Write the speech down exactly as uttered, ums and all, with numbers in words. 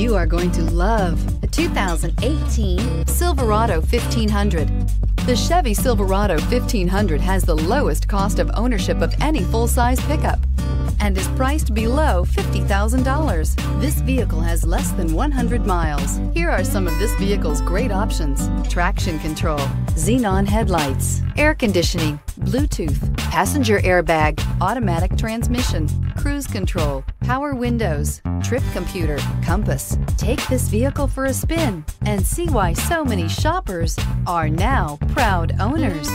You are going to love the two thousand eighteen Silverado fifteen hundred. The Chevy Silverado fifteen hundred has the lowest cost of ownership of any full-size pickup and is priced below fifty thousand dollars. This vehicle has less than one hundred miles. Here are some of this vehicle's great options: traction control, xenon headlights, air conditioning, Bluetooth, passenger airbag, automatic transmission, cruise control, power windows, trip computer, compass. Take this vehicle for a spin and see why so many shoppers are now proud owners.